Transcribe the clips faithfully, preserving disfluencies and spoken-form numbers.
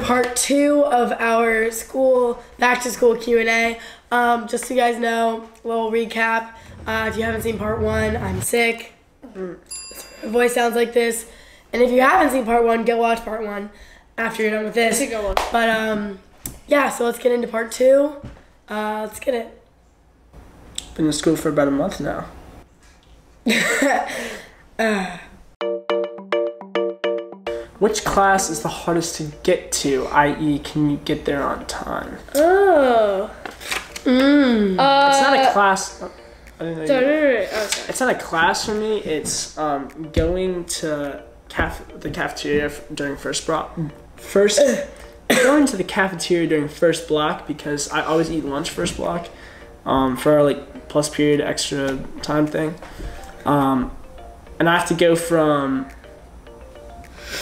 to part two of our school, back to school Q and A. Um, just so you guys know, a little recap. Uh, if you haven't seen part one, I'm sick. My voice sounds like this. And if you haven't seen part one, go watch part one after you're done with this. But um, yeah, so let's get into part two. Uh, let's get it. Been in school for about a month now. uh. Which class is the hardest to get to, that is can you get there on time? Oh. Mm. Uh, it's not a class. Oh, I didn't know you were. Oh, sorry. It's not a class for me. It's um, going to caf the cafeteria during first block. First, going to the cafeteria during first block because I always eat lunch first block um, for our, like, plus period extra time thing. Um, and I have to go from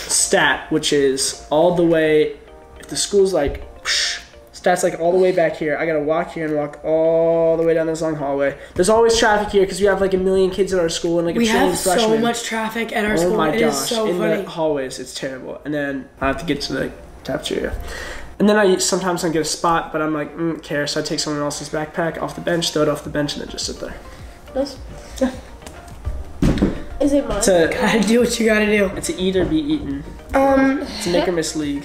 stat, which is all the way, if the school's like, whoosh, stat's like all the way back here. I gotta walk here and walk all the way down this long hallway. There's always traffic here because we have like a million kids at our school and like a we have so freshman. much traffic at our oh school. Oh my it gosh, is so in funny. the hallways, it's terrible. And then I have to get to the cafeteria. And then I sometimes I get a spot, but I'm like, I mm, don't care. So I take someone else's backpack off the bench, throw it off the bench, and then just sit there. That's, yeah. Is it mine? To gotta do what you gotta do. It's a eat or be eaten. Um, it's a make or miss league.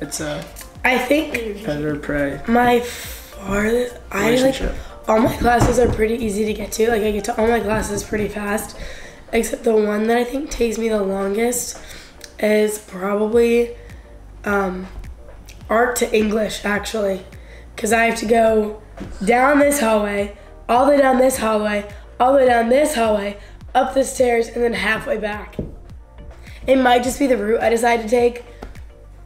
It's a. I think. Better prey. My farthest. I like. All my classes are pretty easy to get to. Like I get to all my classes pretty fast, except the one that I think takes me the longest is probably um, art to English actually, because I have to go down this hallway, all the way down this hallway, all the way down this hallway. Up the stairs and then halfway back. It might just be the route I decide to take,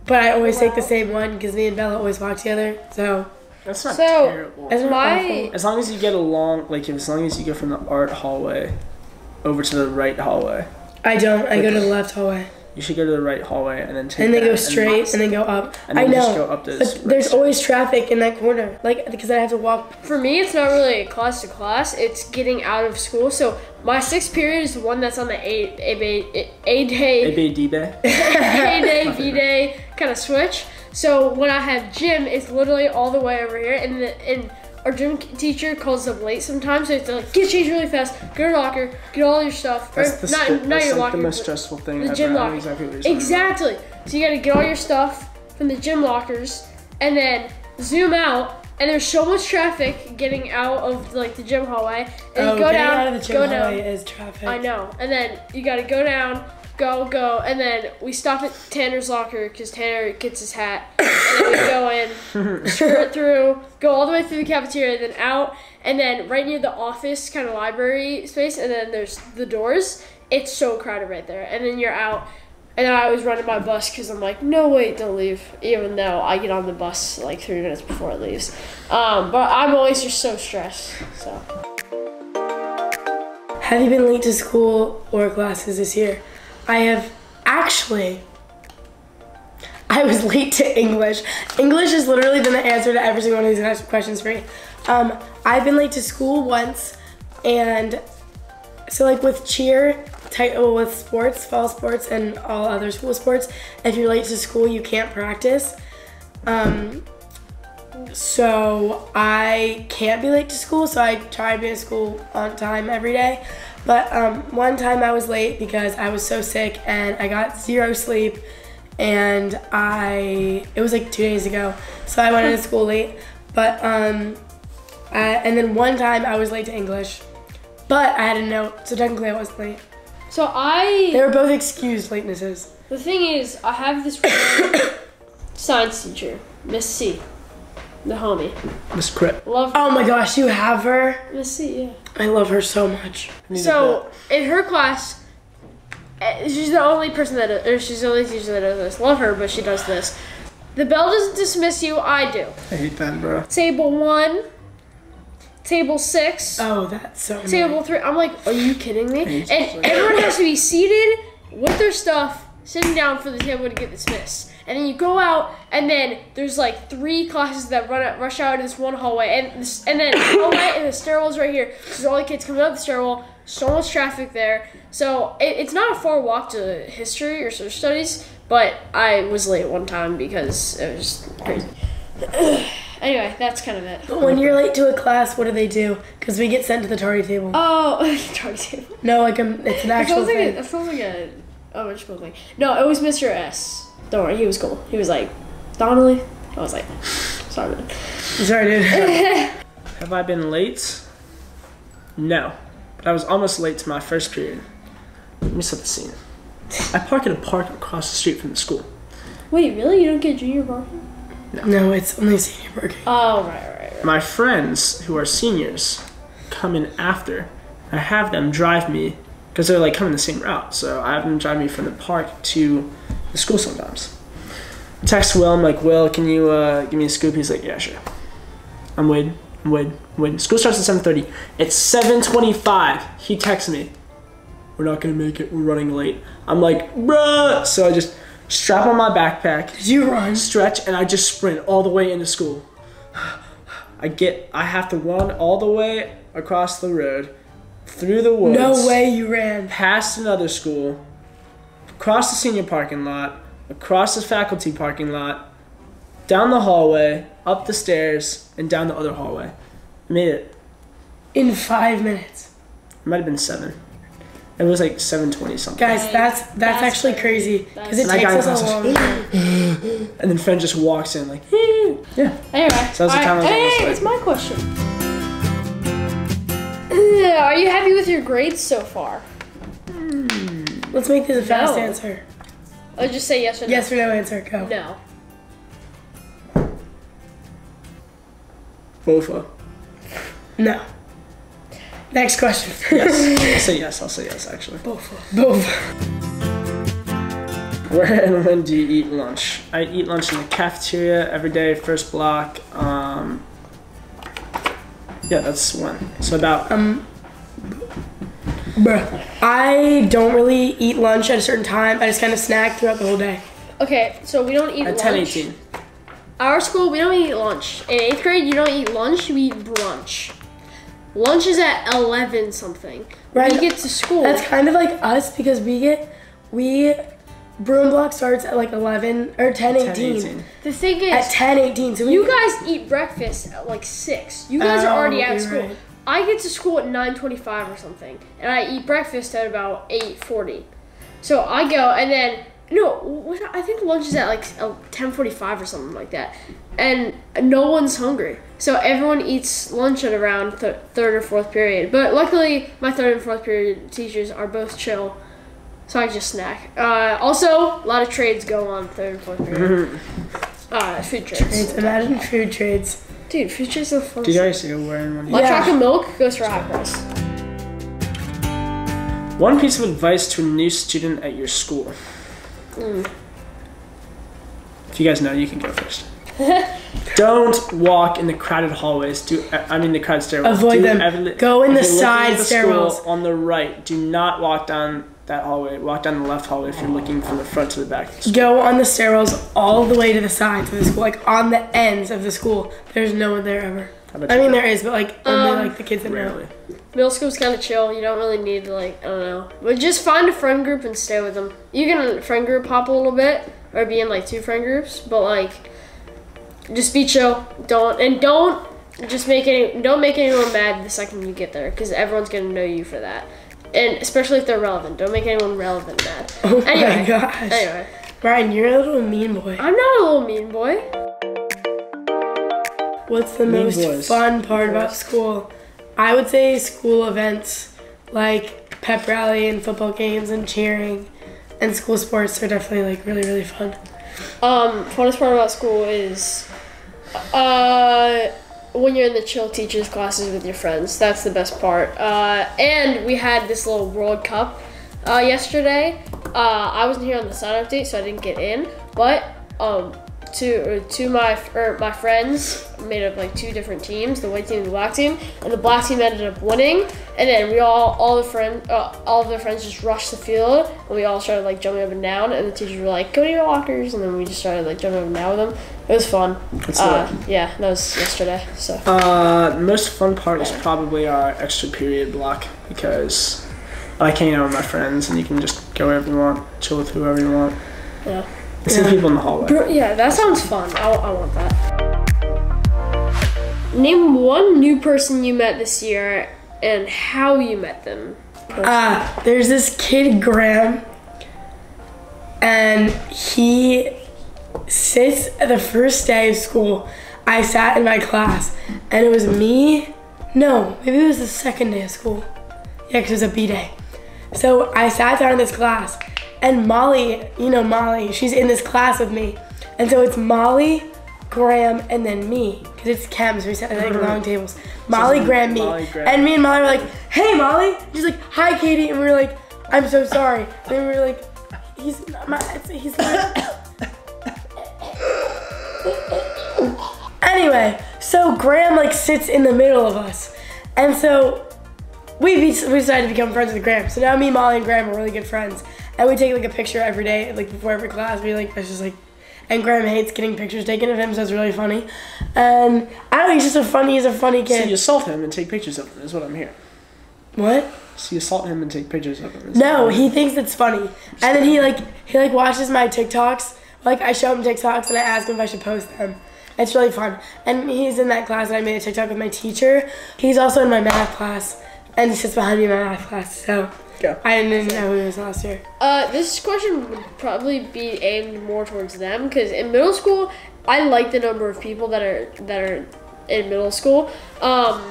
but I always wow. take the same one because me and Bella always walk together. So that's not so terrible. That's my as long as you get along, like as long as you go from the art hallway over to the right hallway. I don't. I go to the left hallway. You should go to the right hallway and then take. And then go straight and then go up. And then I know. Just go up this but there's right always traffic in that corner, like because I have to walk. For me, it's not really class to class. It's getting out of school. So my sixth period is the one that's on the a a a day a b d day a day b day kind of switch. So when I have gym, it's literally all the way over here, and the, and our gym teacher calls up late sometimes. So it's like get changed really fast, go to your locker, get all your stuff. That's the not, not that's your like locker, the most stressful thing. The ever. gym locker. Exactly. What you're exactly. So you got to get all your stuff from the gym lockers and then zoom out. And there's so much traffic getting out of like the gym hallway. And oh, you go down, out of the gym go down. Is traffic. I know. And then you got to go down, go, go, and then we stop at Tanner's locker because Tanner gets his hat. And then we go in, skirt through, go all the way through the cafeteria, then out, and then right near the office kind of library space, and then there's the doors. It's so crowded right there, and then you're out. And I was running my bus because I'm like, no, wait, don't leave. Even though I get on the bus like three minutes before it leaves. Um, but I'm always just so stressed, so. Have you been late to school or classes this year? I have actually, I was late to English. English has literally been the answer to every single one of these questions for me. Um, I've been late to school once, and so like with cheer, with sports, fall sports, and all other school sports, if you're late to school, you can't practice. Um, so I can't be late to school, so I try to be at school on time every day. But um, one time I was late because I was so sick and I got zero sleep, and I it was like two days ago, so I went into school late. But um, I, and then one time I was late to English, but I had a note, so technically I wasn't late. So I... They were both excused latenesses. The thing is, I have this science teacher, Miss C, the homie. Miss Crip. Love her. Oh my gosh, you have her? Miss C, yeah. I love her so much. So, in her class, she's the only person that, or she's the only teacher that does this. Love her, but she does this. The bell doesn't dismiss you, I do. I hate that, bro. Table one. Table six. Oh, that's so Table nice. three. I'm like, are you kidding me? And everyone has to be seated with their stuff, sitting down for the table to get dismissed. And then you go out, and then there's like three classes that run out, rush out of this one hallway. And this, and then hallway and the stairwell's right here. So all the kids coming out the stairwell. So much traffic there. So it, it's not a far walk to history or social studies, But I was late one time because it was crazy. Anyway, that's kind of it. When you're late to a class, what do they do? Because we get sent to the tardy table. Oh, tardy table. No, like a, it's an actual it thing. Like a, it sounds like a elementary thing. No, it was Mister S. Don't worry, he was cool. He was like, Donnelly? I was like, sorry, man. Sorry, dude. Have I been late? No. But I was almost late to my first period. Let me set the scene. I park in a park across the street from the school. Wait, really? You don't get junior parking? No. No, it's only senior parking. Oh, right, right, right. My friends, who are seniors, come in after. I have them drive me, because they're like coming the same route, so I have them drive me from the park to the school sometimes. I text Will, I'm like, Will, can you uh, give me a scoop? He's like, yeah, sure. I'm waiting, I'm waiting, I'm waiting. School starts at seven thirty. It's seven twenty-five. He texts me. We're not gonna make it, we're running late. I'm like, bruh! So I just strap on my backpack. Did you run? Stretch, and I just sprint all the way into school. I get, I have to run all the way across the road, through the woods. No way you ran. Past another school, across the senior parking lot, across the faculty parking lot, down the hallway, up the stairs, and down the other hallway. I made it. In five minutes. It might have been seven. It was like seven twenty something. Guys, that's that's, that's actually crazy. Because it takes us a long time. And then Finn just walks in like, yeah. Anyway. So that was the time I was hey, it's my question. Are you happy with your grades so far? Mm. Let's make this a fast no. answer. I'll just say yes or no. Yes or no answer, go. No. Bofa. No. Next question. Yes. I'll say yes, I'll say yes, actually. Both. Both. Where and when do you eat lunch? I eat lunch in the cafeteria every day, first block. Um, yeah, that's when. So about... Um, bruh. I don't really eat lunch at a certain time. I just kind of snack throughout the whole day. Okay, so we don't eat at lunch. At ten eighteen. Our school, we don't eat lunch. In eighth grade, you don't eat lunch, you eat brunch. Lunch is at eleven something. Right. We get to school. That's kind of like us because we get, we, broom block starts at like eleven or ten eighteen. The thing is, at ten eighteen. So you guys eat breakfast at like six. You guys oh, are already out of school. Right. I get to school at nine twenty-five or something, and I eat breakfast at about eight forty. So I go and then no, I think lunch is at like ten forty-five or something like that, and no one's hungry. So everyone eats lunch at around th third or fourth period. But luckily, my third and fourth period teachers are both chill, so I just snack. Uh, also, a lot of trades go on third and fourth period. Uh, food trades. trades. Imagine food trades. Dude, food trades are fun. Did I used to go wearing one? Lunch chocolate milk goes for a high price. One piece of advice to a new student at your school. Mm. If you guys know, you can go first. Don't walk in the crowded hallways. Do I mean the crowded stairwells? Avoid do them. Go in the side the stairwells. On the right. Do not walk down that hallway. Walk down the left hallway if you're looking from the front to the back. The go on the stairwells all the way to the sides of the school, like on the ends of the school. There's no one there ever. I mean, know? there is, but like only um, like the kids in there. Middle school's kind of chill. You don't really need to like I don't know, but just find a friend group and stay with them. You can friend group hop a little bit, or be in like two friend groups, but like. Just be chill. Don't and don't just make any. Don't make anyone mad the second you get there, because everyone's gonna know you for that, and especially if they're relevant. Don't make anyone relevant mad. Oh anyway, my gosh. Anyway, Brian, you're a little mean boy. I'm not a little mean boy. What's the mean most boys. fun part about school? I would say school events like pep rally and football games and cheering, and school sports are definitely like really really fun. Um, funnest part about school is uh, when you're in the chill teachers classes with your friends. That's the best part. Uh, and we had this little World Cup uh, yesterday. Uh, I wasn't here on the sign-up date, so I didn't get in. But um, to to my er, my friends made up like two different teams: the white team and the black team. And the black team ended up winning. And then we all all the friends uh, all of their friends just rushed the field, and we all started like jumping up and down. And the teachers were like, "Go to your lockers!" And then we just started like jumping up and down with them. It was fun. Uh, yeah, that was yesterday. So uh, the most fun part is probably our extra period block because I like hanging out with my friends, and you can just go wherever you want, chill with whoever you want. Yeah. yeah. see people in the hallway. Bro, yeah, that sounds fun. I'll, I want that. Name one new person you met this year and how you met them. Ah, uh, there's this kid, Graham, and he sits at the first day of school. I sat in my class, and it was me. No, maybe it was the second day of school. Yeah, because it was a B day. So I sat down in this class, and Molly, you know Molly, she's in this class with me. And so it's Molly, Graham, and then me, because it's chems, so we sat at like, long tables. Molly, so Graham, me. Molly, Graham. And me and Molly were like, hey, Molly. She's like, hi, Katie. And we were like, I'm so sorry. And then we were like, he's not my, he's not. Anyway, so Graham like sits in the middle of us. And so we, be, we decided to become friends with Graham. So now me, Molly, and Graham are really good friends. And we take like a picture every day, like before every class. We like, it's just like, and Graham hates getting pictures taken of him, so it's really funny. And I don't know, he's just a funny, he's a funny kid. So you assault him and take pictures of him, is what I'm hearing. What? So you assault him and take pictures of him. No, he thinks it's funny. And then he like, he like watches my TikToks. Like I show him TikToks and I ask him if I should post them. It's really fun. And he's in that class and I made a TikTok with my teacher. He's also in my math class. And he sits behind me in my math class, so. Yeah. I didn't know who he was last year. Uh, this question would probably be aimed more towards them, because in middle school, I like the number of people that are that are in middle school, um,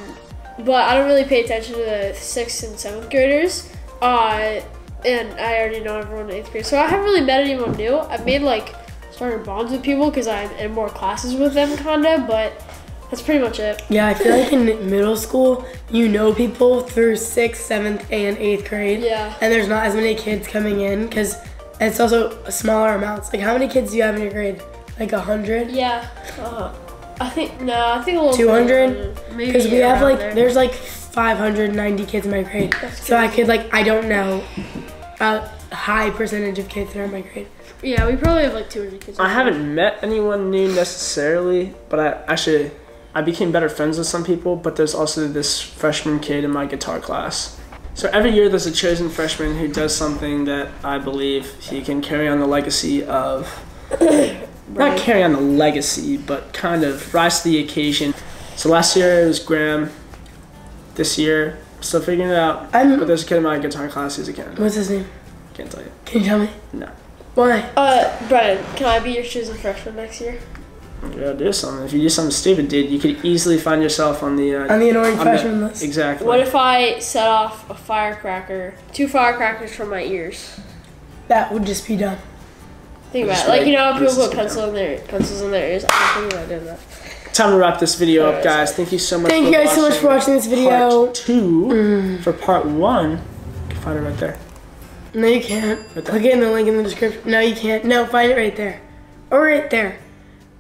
but I don't really pay attention to the sixth and seventh graders, uh, and I already know everyone in eighth grade, so I haven't really met anyone new. I've made like started bonds with people because I'm in more classes with them, kinda, but that's pretty much it. Yeah, I feel like in middle school, you know people through sixth, seventh, and eighth grade. Yeah. And there's not as many kids coming in because it's also smaller amounts. Like, how many kids do you have in your grade? Like a hundred? Yeah. Uh, I think, no, I think a little two hundred? Maybe. Because we have like, there. there's like five hundred ninety kids in my grade. That's so I could like, I don't know a high percentage of kids that are in my grade. Yeah, we probably have like two hundred kids. I haven't met anyone new necessarily, but I actually, I became better friends with some people, but there's also this freshman kid in my guitar class. So every year there's a chosen freshman who does something that I believe he can carry on the legacy of, right. not carry on the legacy, but kind of rise to the occasion. So last year it was Graham, this year, still figuring it out, I'm, but there's a kid in my guitar class who's a kid. What's his name? Can't tell you. Can you tell me? No. Why? Uh, Brian, can I be your chosen freshman next year? You gotta do something. If you do something stupid, dude, you could easily find yourself on the uh, on the annoying freshman list. Exactly. What if I set off a firecracker, two firecrackers from my ears? That would just be done. Think about it. Like, you know, people put pencil in their pencils in their ears. I'm thinking about doing that. Time to wrap this video up, guys. Thank you so much. Thank you guys so much for watching this video. Part two mm. for part one. You can find it right there. No, you can't. Click it in the link in the description. No, you can't. No, find it right there, or right there.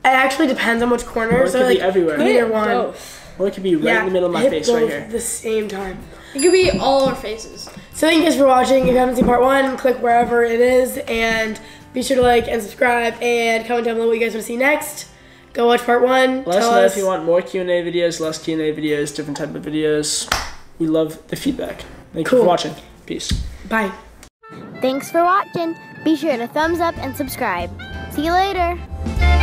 It actually depends on which corner, or it so could like be everywhere. Either one. Both. Or it could be right yeah, in the middle of my face right here. At the same time. It could be all our faces. So thank you guys for watching. If you haven't seen part one, click wherever it is and be sure to like and subscribe and comment down below what you guys want to see next. Go watch part one. Let us know if you want more Q and A videos, less Q and A videos, different type of videos. We love the feedback. Thank cool. you for watching. Peace. Bye. Thanks for watching. Be sure to thumbs up and subscribe. See you later.